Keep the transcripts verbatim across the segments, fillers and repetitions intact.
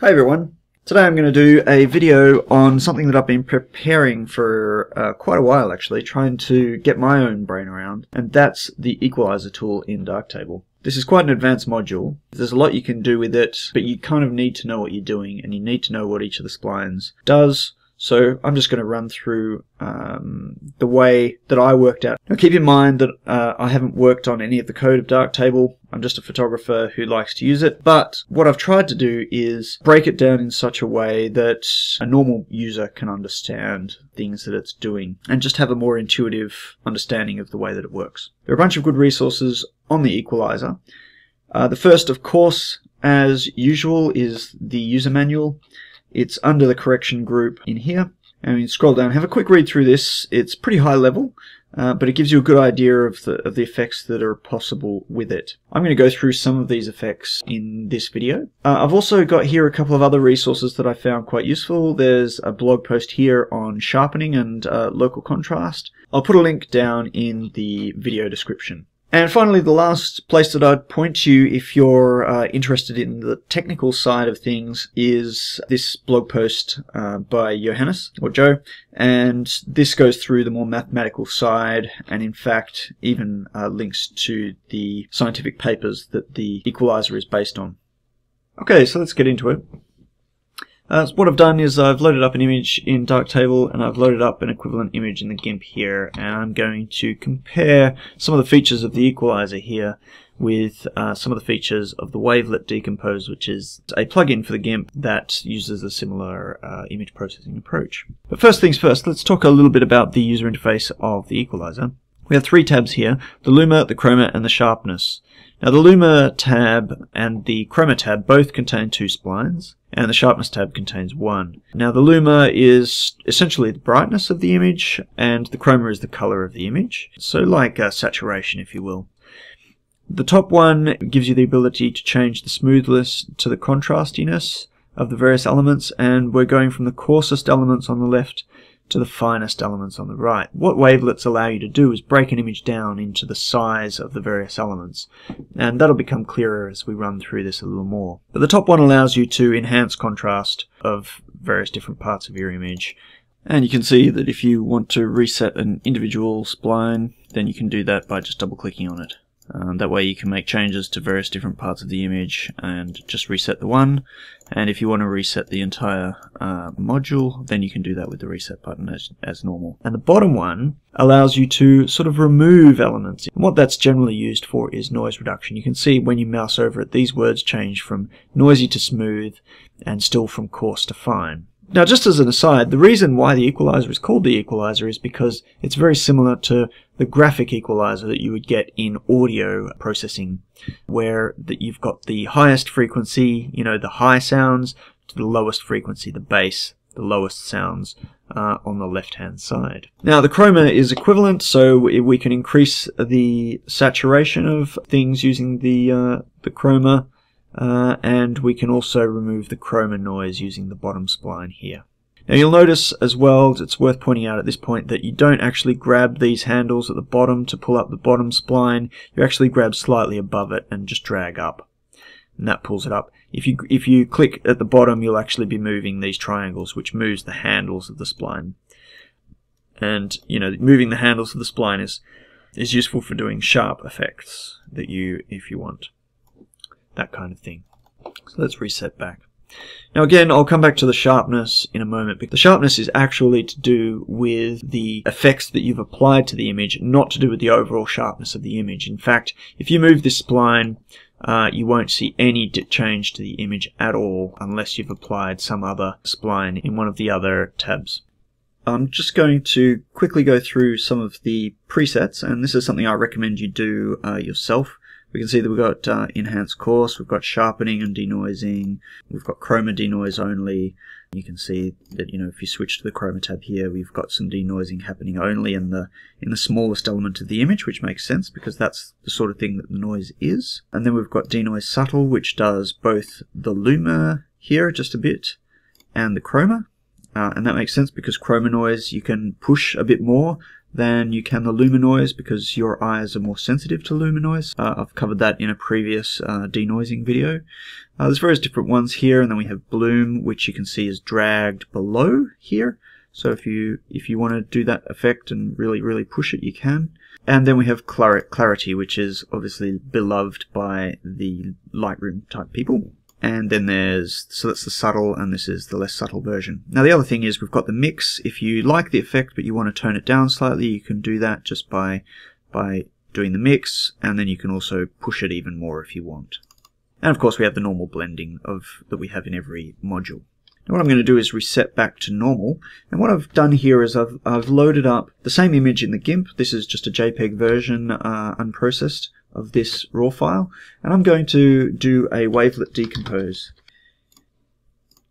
Hi everyone, today I'm going to do a video on something that I've been preparing for uh, quite a while actually, trying to get my own brain around, and that's the Equalizer tool in Darktable. This is quite an advanced module. There's a lot you can do with it, but you kind of need to know what you're doing and you need to know what each of the splines does. So I'm just going to run through um, the way that I worked out. Now keep in mind that uh, I haven't worked on any of the code of Darktable. I'm just a photographer who likes to use it. But what I've tried to do is break it down in such a way that a normal user can understand things that it's doing and just have a more intuitive understanding of the way that it works. There are a bunch of good resources on the Equalizer. Uh, the first, of course, as usual, is the user manual. It's under the correction group in here, and you scroll down, have a quick read through this. It's pretty high level, uh, but it gives you a good idea of the, of the effects that are possible with it. I'm going to go through some of these effects in this video. Uh, I've also got here a couple of other resources that I found quite useful. There's a blog post here on sharpening and uh, local contrast. I'll put a link down in the video description. And finally, the last place that I'd point you if you're uh, interested in the technical side of things is this blog post uh, by Johannes, or Jo, and this goes through the more mathematical side and in fact even uh, links to the scientific papers that the Equalizer is based on. Okay, so let's get into it. Uh, so what I've done is I've loaded up an image in Darktable and I've loaded up an equivalent image in the GIMP here, and I'm going to compare some of the features of the Equalizer here with uh, some of the features of the Wavelet Decompose, which is a plugin for the GIMP that uses a similar uh, image processing approach. But first things first, let's talk a little bit about the user interface of the Equalizer. We have three tabs here, the Luma, the Chroma and the Sharpness. Now the Luma tab and the Chroma tab both contain two splines, and the Sharpness tab contains one. Now the Luma is essentially the brightness of the image, and the Chroma is the color of the image, so like uh, saturation if you will. The top one gives you the ability to change the smoothness to the contrastiness of the various elements, and we're going from the coarsest elements on the left to the finest elements on the right. What wavelets allow you to do is break an image down into the size of the various elements, and that'll become clearer as we run through this a little more. But the top one allows you to enhance contrast of various different parts of your image, and you can see that if you want to reset an individual spline, then you can do that by just double clicking on it. Um, that way you can make changes to various different parts of the image and just reset the one, and if you want to reset the entire uh, module, then you can do that with the reset button as, as normal. And the bottom one allows you to sort of remove elements, and what that's generally used for is noise reduction. You can see when you mouse over it, these words change from noisy to smooth and still from coarse to fine. Now just as an aside, the reason why the Equalizer is called the Equalizer is because it's very similar to the graphic equalizer that you would get in audio processing, where that you've got the highest frequency, you know, the high sounds, to the lowest frequency, the bass, the lowest sounds uh, on the left-hand side. Now the Chroma is equivalent, so we can increase the saturation of things using the, uh, the Chroma. Uh, and we can also remove the Chroma noise using the bottom spline here. Now you'll notice as well, it's worth pointing out at this point, that you don't actually grab these handles at the bottom to pull up the bottom spline. You actually grab slightly above it and just drag up, and that pulls it up. If you, if you click at the bottom, you'll actually be moving these triangles, which moves the handles of the spline. And you know, moving the handles of the spline is, is useful for doing sharp effects that you, if you want. That kind of thing. So let's reset back. Now again, I'll come back to the sharpness in a moment, because the sharpness is actually to do with the effects that you've applied to the image, not to do with the overall sharpness of the image. In fact, if you move this spline, uh, you won't see any change to the image at all unless you've applied some other spline in one of the other tabs. I'm just going to quickly go through some of the presets, and this is something I recommend you do uh, yourself. We can see that we've got uh, enhanced coarse, we've got sharpening and denoising, we've got Chroma denoise only. You can see that, you know, if you switch to the Chroma tab here, we've got some denoising happening only in the in the smallest element of the image, which makes sense because that's the sort of thing that the noise is. And then we've got denoise subtle, which does both the Luma here just a bit and the Chroma, uh, and that makes sense because Chroma noise you can push a bit more than you can the luminoise, because your eyes are more sensitive to luminoise. Uh, I've covered that in a previous uh, denoising video. Uh, there's various different ones here, and then we have bloom, which you can see is dragged below here. So if you if you want to do that effect and really, really push it, you can. And then we have clarity, which is obviously beloved by the Lightroom type people. And then there's, so that's the subtle, and this is the less subtle version. Now the other thing is we've got the mix. If you like the effect but you want to tone it down slightly, you can do that just by by doing the mix, and then you can also push it even more if you want. And of course we have the normal blending of that we have in every module. Now what I'm going to do is reset back to normal, and what I've done here is I've, I've loaded up the same image in the GIMP. This is just a JPEG version, uh, unprocessed, of this raw file, and I'm going to do a wavelet decompose.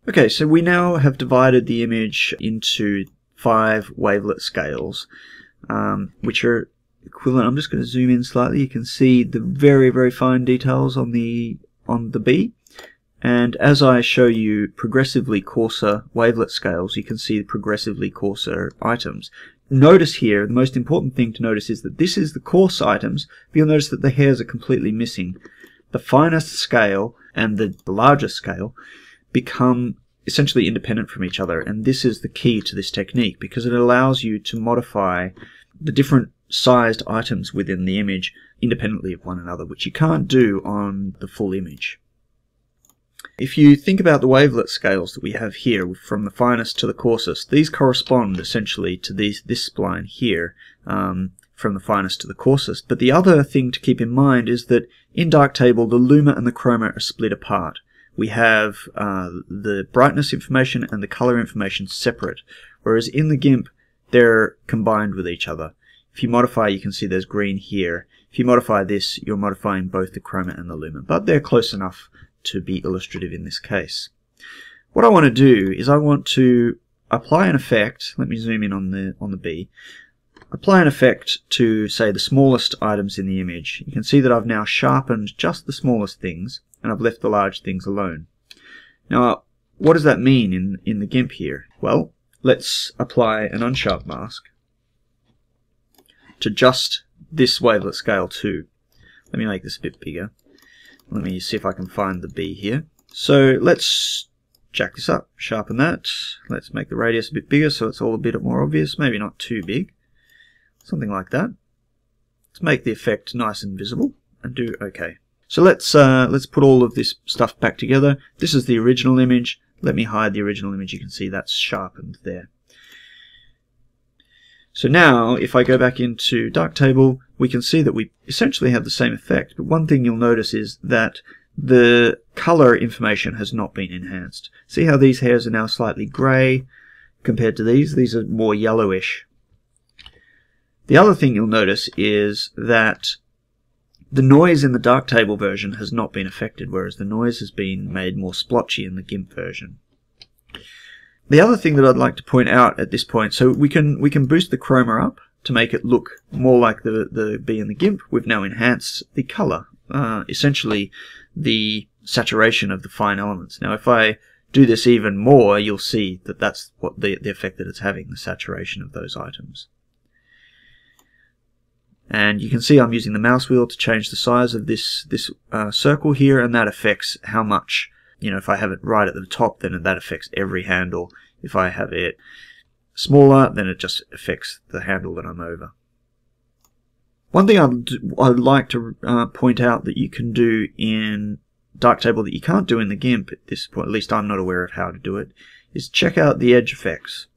Okay, so we now have divided the image into five wavelet scales, um, which are equivalent. I'm just going to zoom in slightly. You can see the very, very fine details on the on the bee, and as I show you progressively coarser wavelet scales, you can see the progressively coarser items. Notice here, the most important thing to notice is that this is the coarse items, but you'll notice that the hairs are completely missing. The finest scale and the larger scale become essentially independent from each other, and this is the key to this technique, because it allows you to modify the different sized items within the image independently of one another, which you can't do on the full image. If you think about the wavelet scales that we have here, from the finest to the coarsest, these correspond essentially to these, this spline here, um, from the finest to the coarsest. But the other thing to keep in mind is that in Darktable, the luma and the chroma are split apart. We have uh, the brightness information and the color information separate, whereas in the GIMP, they're combined with each other. If you modify, you can see there's green here. If you modify this, you're modifying both the chroma and the luma, but they're close enough to be illustrative in this case. What I want to do is I want to apply an effect. Let me zoom in on the on the bee. Apply an effect to, say, the smallest items in the image. You can see that I've now sharpened just the smallest things, and I've left the large things alone. Now, what does that mean in in the GIMP here? Well, let's apply an unsharp mask to just this wavelet scale too. Let me make this a bit bigger. Let me see if I can find the bee here. So let's jack this up, sharpen that. Let's make the radius a bit bigger so it's all a bit more obvious. Maybe not too big. Something like that. Let's make the effect nice and visible and do okay. So let's uh, let's put all of this stuff back together. This is the original image. Let me hide the original image. You can see that's sharpened there. So now if I go back into Darktable, we can see that we essentially have the same effect, but one thing you'll notice is that the color information has not been enhanced. See how these hairs are now slightly grey compared to these? These are more yellowish. The other thing you'll notice is that the noise in the Darktable version has not been affected, whereas the noise has been made more splotchy in the GIMP version. The other thing that I'd like to point out at this point, so we can we can boost the chroma up to make it look more like the, the bee in the GIMP. We've now enhanced the color, uh, essentially the saturation of the fine elements. Now if I do this even more, you'll see that that's what the, the effect that it's having, the saturation of those items. And you can see I'm using the mouse wheel to change the size of this, this uh, circle here, and that affects how much, you know, if I have it right at the top, then that affects every handle. If I have it smaller, then it just affects the handle that I'm over. One thing I'd, I'd like to uh, point out that you can do in Darktable that you can't do in the GIMP at this point, at least I'm not aware of how to do it, is check out the edge effects.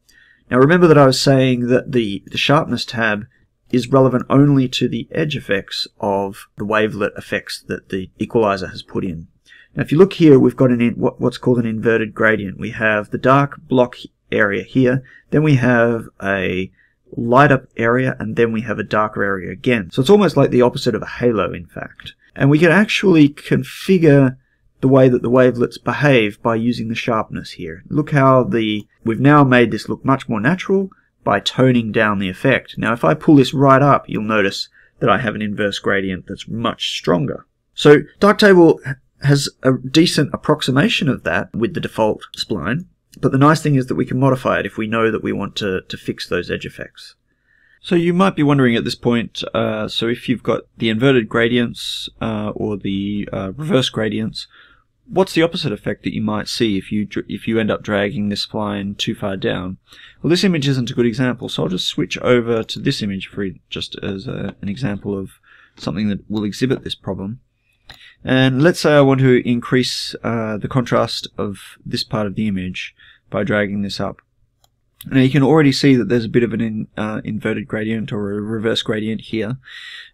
Now remember that I was saying that the, the sharpness tab is relevant only to the edge effects of the wavelet effects that the equalizer has put in. Now if you look here, we've got an in, what, what's called an inverted gradient. We have the dark block area here, then we have a light up area, and then we have a darker area again. So it's almost like the opposite of a halo, in fact. And we can actually configure the way that the wavelets behave by using the sharpness here. Look how the we've now made this look much more natural by toning down the effect. Now if I pull this right up, you'll notice that I have an inverse gradient that's much stronger. So Darktable has a decent approximation of that with the default spline. But the nice thing is that we can modify it if we know that we want to, to fix those edge effects. So you might be wondering at this point, uh, so if you've got the inverted gradients uh, or the uh, reverse gradients, what's the opposite effect that you might see if you if you end up dragging this line too far down? Well, this image isn't a good example, so I'll just switch over to this image for just as a, an example of something that will exhibit this problem. And let's say I want to increase uh, the contrast of this part of the image by dragging this up. Now you can already see that there's a bit of an in, uh, inverted gradient or a reverse gradient here.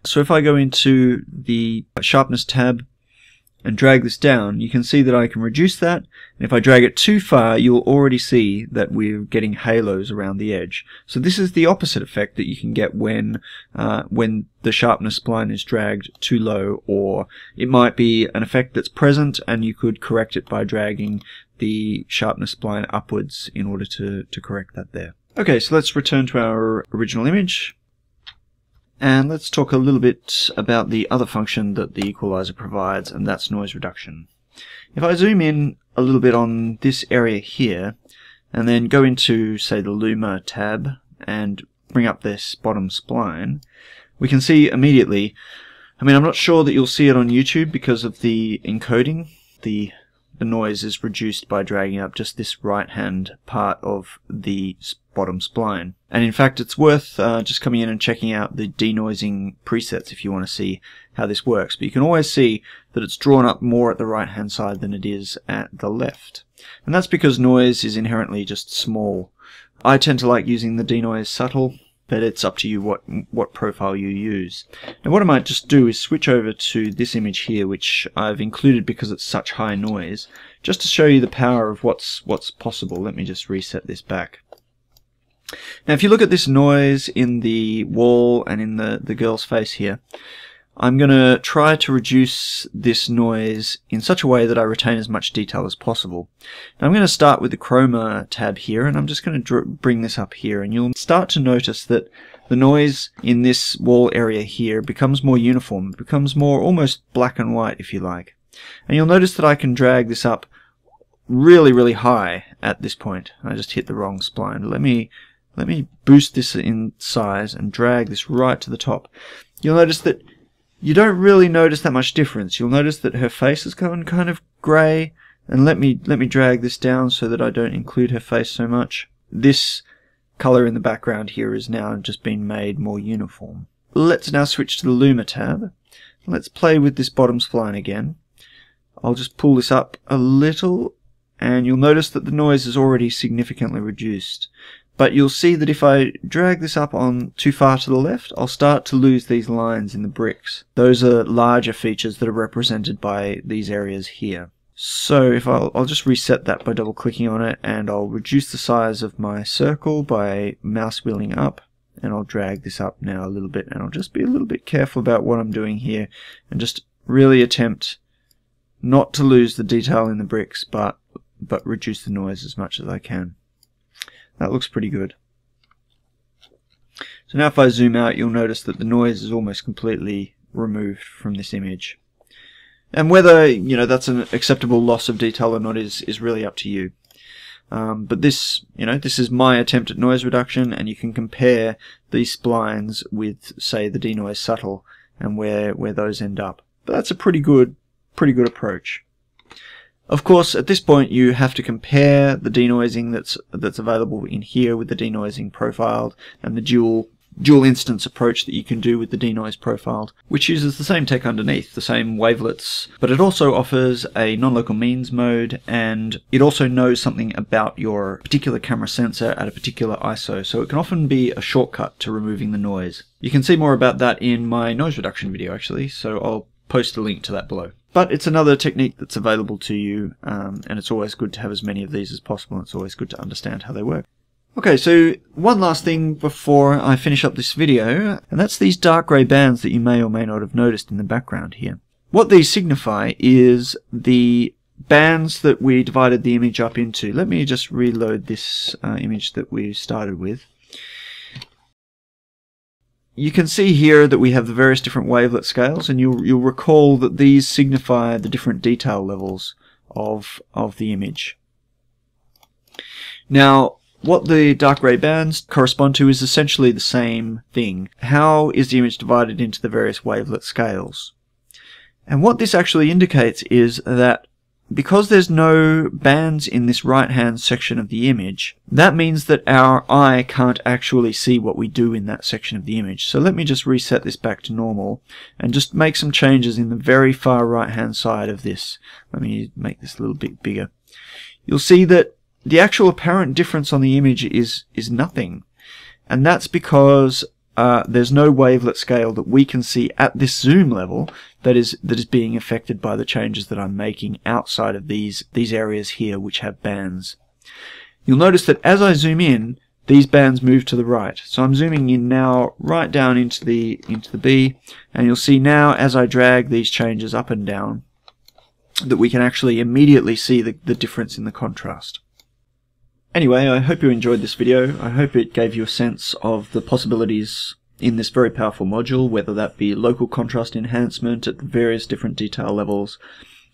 So if I go into the sharpness tab and drag this down, you can see that I can reduce that, and if I drag it too far you'll already see that we're getting halos around the edge. So this is the opposite effect that you can get when uh, when the sharpness spline is dragged too low, or it might be an effect that's present and you could correct it by dragging the sharpness spline upwards in order to, to correct that there. Okay, so let's return to our original image and let's talk a little bit about the other function that the equalizer provides, and that's noise reduction. If I zoom in a little bit on this area here and then go into, say, the Luma tab and bring up this bottom spline, we can see immediately, I mean, I'm not sure that you'll see it on YouTube because of the encoding, the the noise is reduced by dragging up just this right-hand part of the bottom spline. And in fact, it's worth uh, just coming in and checking out the denoising presets if you want to see how this works. But you can always see that it's drawn up more at the right-hand side than it is at the left. And that's because noise is inherently just small. I tend to like using the denoise subtle, but it's up to you what what profile you use. Now what I might just do is switch over to this image here, which I've included because it's such high noise, just to show you the power of what's what's possible. Let me just reset this back. Now if you look at this noise in the wall and in the, the girl's face here, I'm going to try to reduce this noise in such a way that I retain as much detail as possible. Now I'm going to start with the chroma tab here, and I'm just going to bring this up here, and you'll start to notice that the noise in this wall area here becomes more uniform, becomes more almost black and white if you like. And you'll notice that I can drag this up really, really high at this point. I just hit the wrong spline. Let me let me boost this in size and drag this right to the top. You'll notice that you don't really notice that much difference. You'll notice that her face is going kind of grey, and let me let me drag this down so that I don't include her face so much. This colour in the background here is now just been made more uniform. Let's now switch to the Luma tab. Let's play with this bottom spline again. I'll just pull this up a little, and you'll notice that the noise is already significantly reduced. But you'll see that if I drag this up on too far to the left, I'll start to lose these lines in the bricks. Those are larger features that are represented by these areas here. So if I'll, I'll just reset that by double clicking on it, and I'll reduce the size of my circle by mouse wheeling up, and I'll drag this up now a little bit, and I'll just be a little bit careful about what I'm doing here and just really attempt not to lose the detail in the bricks but but reduce the noise as much as I can. That looks pretty good. So now if I zoom out, you'll notice that the noise is almost completely removed from this image. And whether, you know, that's an acceptable loss of detail or not is, is really up to you. Um, but this, you know, this is my attempt at noise reduction, and you can compare these splines with, say, the denoise subtle and where, where those end up. But that's a pretty good, pretty good approach. Of course, at this point you have to compare the denoising that's that's available in here with the denoising profiled, and the dual dual instance approach that you can do with the denoise profiled, which uses the same tech underneath, the same wavelets, but it also offers a non-local means mode, and it also knows something about your particular camera sensor at a particular I S O, so it can often be a shortcut to removing the noise. You can see more about that in my noise reduction video actually, so I'll post a link to that below. But it's another technique that's available to you, um, and it's always good to have as many of these as possible. It's always good to understand how they work. Okay, so one last thing before I finish up this video, and that's these dark grey bands that you may or may not have noticed in the background here. What these signify is the bands that we divided the image up into. Let me just reload this uh, image that we started with. You can see here that we have the various different wavelet scales, and you'll, you'll recall that these signify the different detail levels of, of the image. Now, What the dark grey bands correspond to is essentially the same thing. How is the image divided into the various wavelet scales? And what this actually indicates is that because there's no bands in this right-hand section of the image, that means that our eye can't actually see what we do in that section of the image. So let me just reset this back to normal and just make some changes in the very far right-hand side of this. Let me make this a little bit bigger. You'll see that the actual apparent difference on the image is, is nothing. And that's because uh, there's no wavelet scale that we can see at this zoom level that is, that is being affected by the changes that I'm making outside of these, these areas here which have bands. You'll notice that as I zoom in, these bands move to the right. So I'm zooming in now right down into the, into the B, and you'll see now as I drag these changes up and down that we can actually immediately see the, the difference in the contrast. Anyway, I hope you enjoyed this video. I hope it gave you a sense of the possibilities in this very powerful module, whether that be local contrast enhancement at the various different detail levels,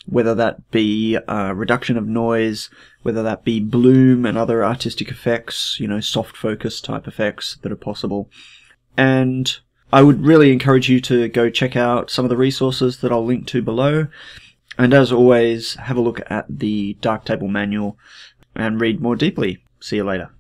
whether that be uh, reduction of noise, whether that be bloom and other artistic effects, you know, soft focus type effects that are possible. And I would really encourage you to go check out some of the resources that I'll link to below. And as always, have a look at the Darktable manual and read more deeply. See you later.